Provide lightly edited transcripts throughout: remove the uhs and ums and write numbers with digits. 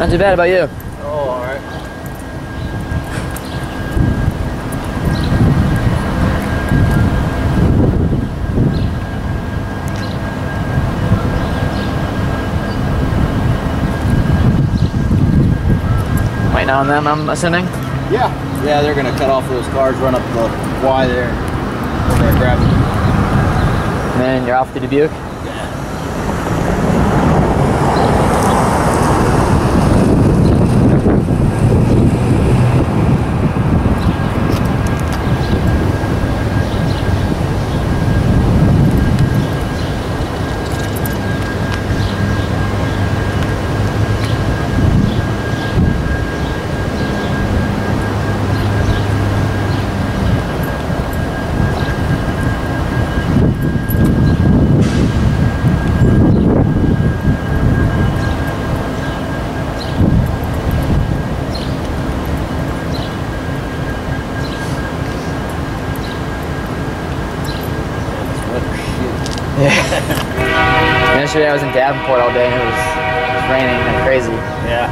Not too bad. About you? Oh, all right. Right now on them, I'm ascending? Yeah. Yeah, they're going to cut off those cars, run up the Y there, and they're grabbing them. And then you're off to Dubuque? Yeah. Yesterday I was in Davenport all day and it was raining like crazy. Yeah.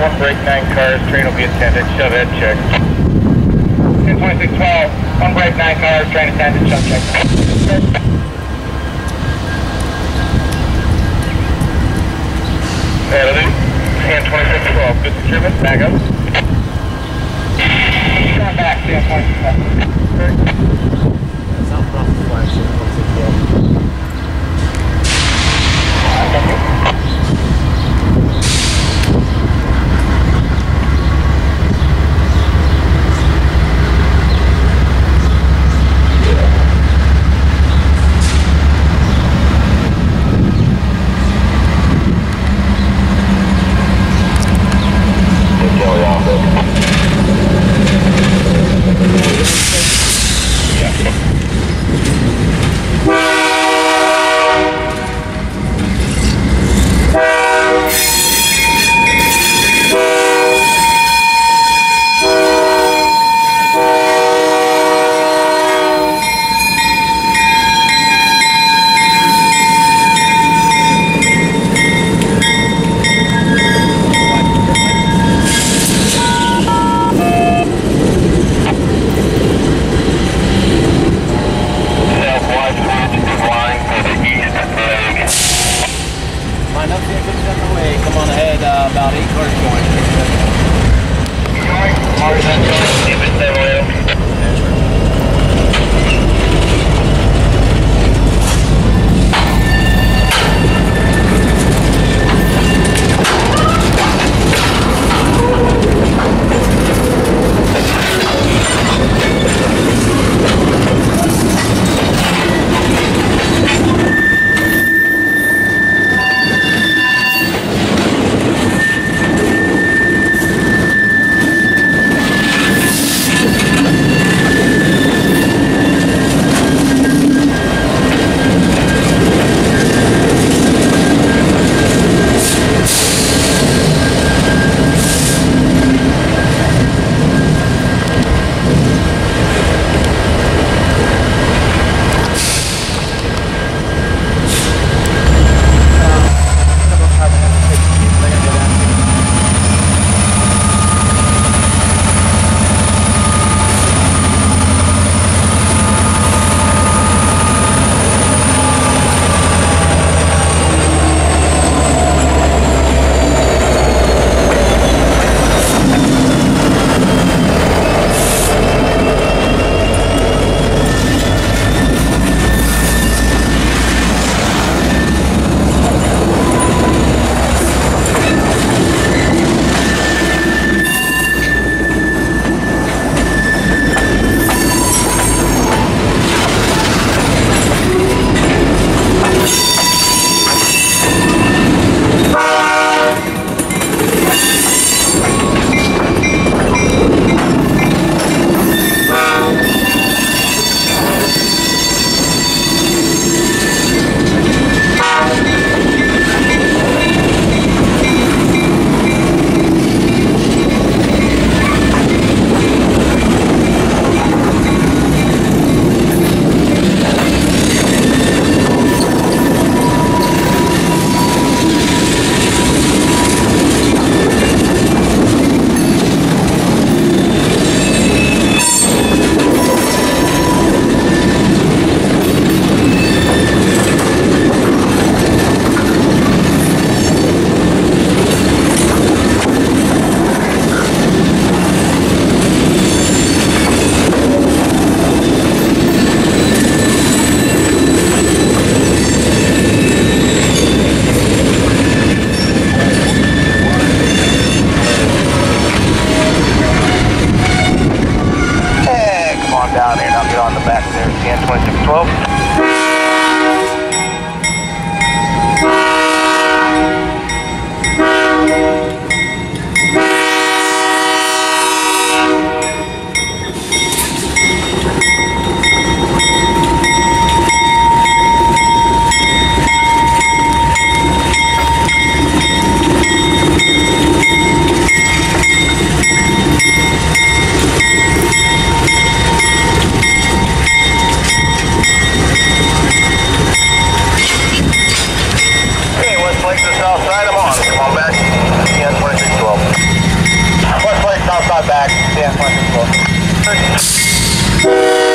One break, 9 cars, train will be attended, shove head check. 10-26-12, one break, 9 cars, train attended, shove check. Hello, 10-26-12, good securement, back up. Come back, 10-26-12. That's not proper flagship, 1-6-12. 708, come on ahead about 8 cars going. Down here and I'll get on the back there, CN 2612. Back, yeah,